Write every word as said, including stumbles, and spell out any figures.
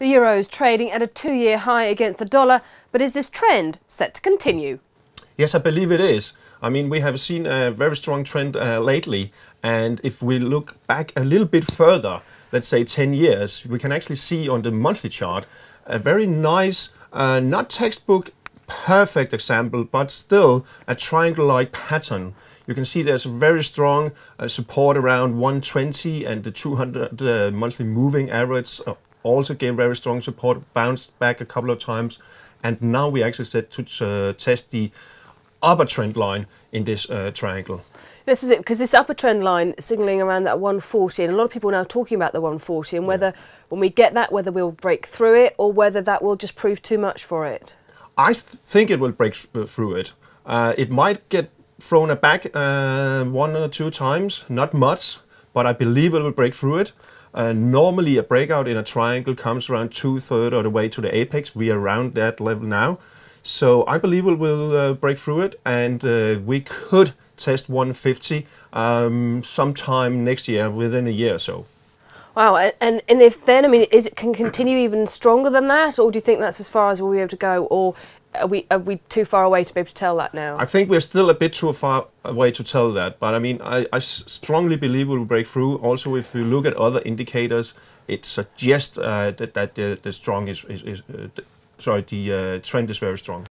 The euro's trading at a two-year high against the dollar, but is this trend set to continue? Yes, I believe it is. I mean, we have seen a very strong trend uh, lately, and if we look back a little bit further, let's say ten years, we can actually see on the monthly chart a very nice, uh, not textbook perfect example, but still a triangle-like pattern. You can see there's very strong uh, support around one twenty, and the two hundred uh, monthly moving average also gave very strong support, bounced back a couple of times, and now we actually set to uh, test the upper trend line in this uh, triangle. This is it, because this upper trend line signalling around that one forty, and a lot of people are now talking about the one forty and whether yeah. when we get that, whether we'll break through it or whether that will just prove too much for it. I th think it will break through it. Uh, it might get thrown back uh, one or two times, not much, but I believe it will break through it. Uh, normally a breakout in a triangle comes around two-thirds of the way to the apex. We are around that level now. So I believe we will uh, break through it, and uh, we could test one fifty um, sometime next year, within a year or so. Wow, and, and if then, I mean, is it can continue even stronger than that, or do you think that's as far as we'll be able to go, or are we, are we too far away to be able to tell that now? I think we're still a bit too far away to tell that, but I mean, I, I strongly believe we'll break through. Also, if you look at other indicators, it suggests uh, that, that the, the strong is, is, is uh, sorry, the uh, trend is very strong.